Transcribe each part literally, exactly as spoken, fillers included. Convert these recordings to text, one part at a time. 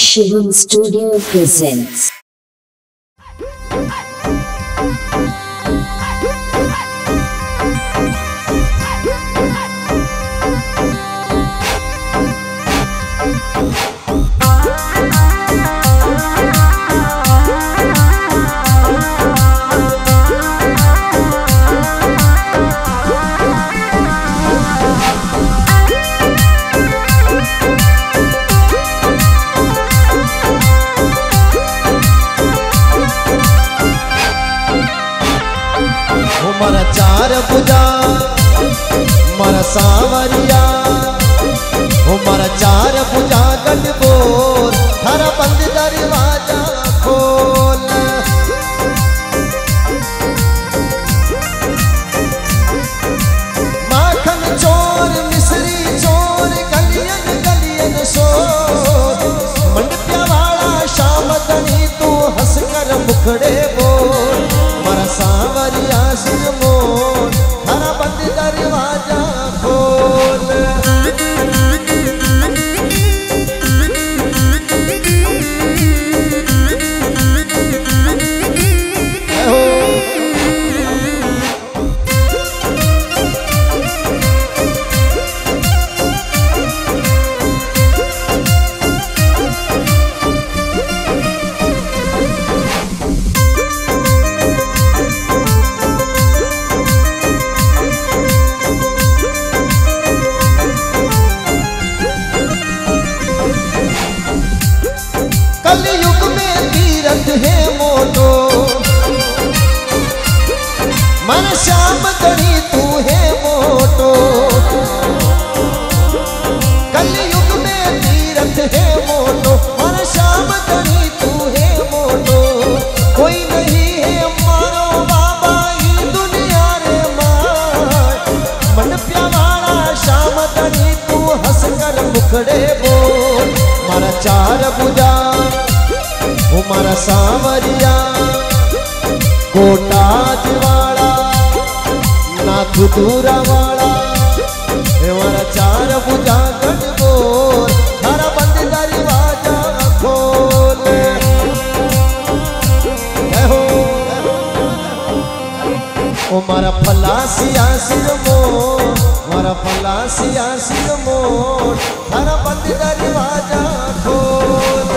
Shivam Studio presents मरा चार पूजा मरा सावरिया हो मरा चार पूजा गट बोल थारा बंद दरवाजा खोल माखन चोर मिश्री चोर गलियन गलियन शोर मंडपिया वाला शाम तनी तू हंस कर मुखड़े बोल मरा सावरिया थारा बंद दरवाजा खोल कलयुग में तीरथ है मोटो मन श्याम तनी तू है मोटो कलयुग में तीरथ है मोटो मन श्याम तनी तू है मोटो कोई नहीं है मारो बाबा ये दुनिया रे मां मन प्यावाड़ा श्याम तनी तू हंस कर मुखड़े बोल मारा चार बुझा ओ मारा सांवरिया कोटा दिवाड़ा नाथ दूरा वाड़ा हे मारा चार बुझा गट बोल थारा बंद दरवाजा खोल ओ मारा फलासिया सिर मोर मारा फलासिया सिर मोर थारा बंद दरवाजा खोल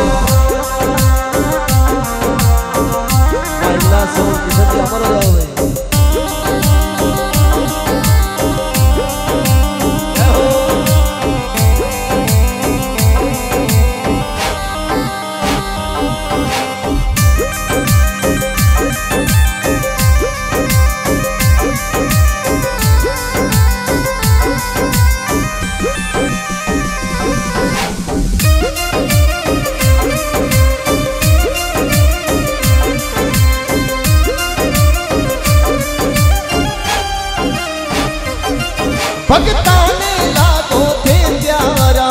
भगता मेला तो थे प्यारा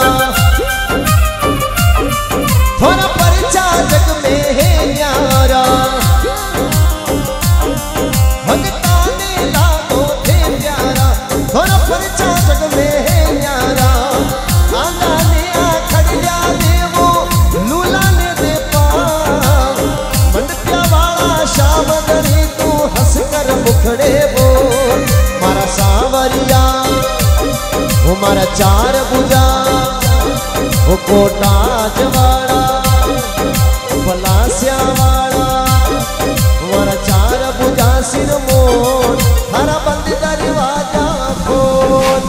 थोड़ा परचा जग में है न्यारा भगता मेला तो थे प्यारा थोड़ा परचा जग में है न्यारा आला ने खड़िया दे वो लूला ने दे पार मंडपिया वाला शाम तनी तू हंस कर मुखड़े बोल मारा सांवरिया ओ मारा चार बुझा ओ कोटा जवाड़ा पलासिया वाड़ा मारा चार बुझा सिर मोर थारा बंद दरवाजा खोल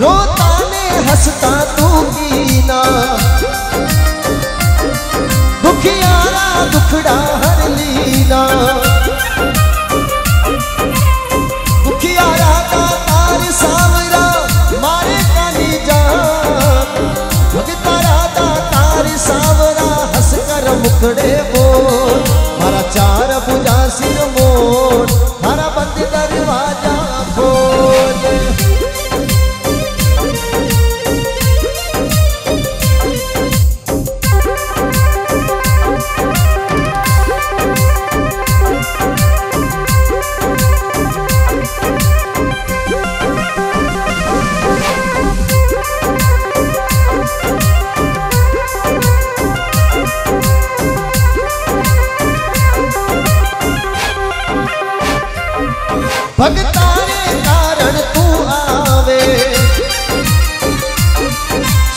रोता ने हंसता तू कीना दुखियारा दुखड़ा हर लीना दुखियारा का तार सावरा मारे कानी जान भगतारा का तार सावरा मुखड़े बोल मारा चार भुजा सिर मोर मारा बंद दरवाजा खोल। भगतारे कारण तू आवे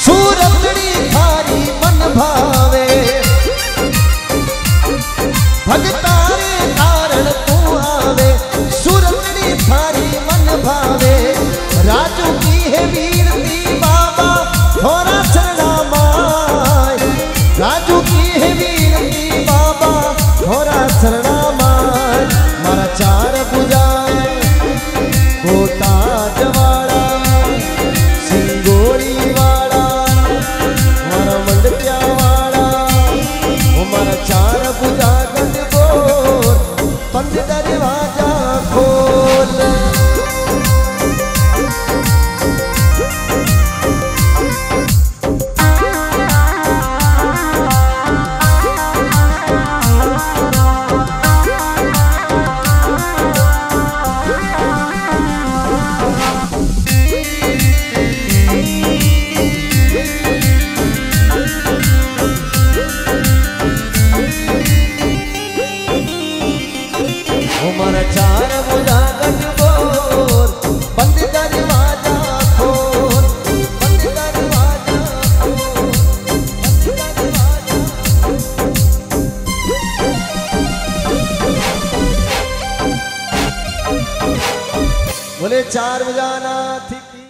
सूरतड़ी थारी मन भावे, भगतारे कारण तू आवे सूरतड़ी थारी मन भावे। राजू की है वीरती बाबा थोड़ा शरणा माय, राजू की है वीरती बाबा थोड़ा शरणा माय मारा चार पूजा बोले चार बजाना थी।